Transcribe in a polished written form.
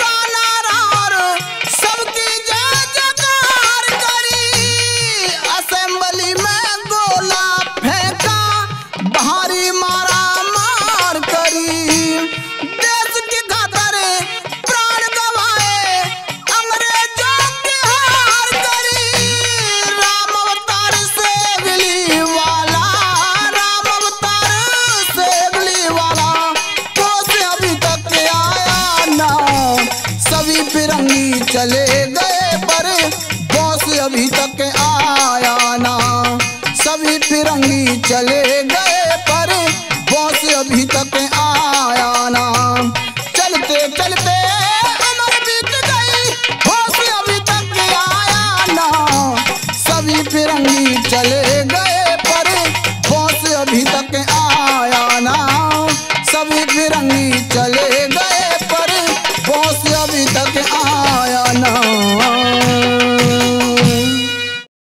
का नारा और सबकी जय जयकार करी। असेंबली में गोला फेंका, भारी मारा मार करी। देश की खातिर प्राण गवाए, अंग्रेजों की हार करी। फिरंगी चले गए पर बॉस अभी तक आया ना। सभी फिरंगी चले गए पर बॉस अभी तक आया ना। चलते चलते उम्र बीत गई, बॉस अभी तक आया ना। सभी फिरंगी चले गए पर बॉस अभी तक आया ना। सभी फिरंगी चले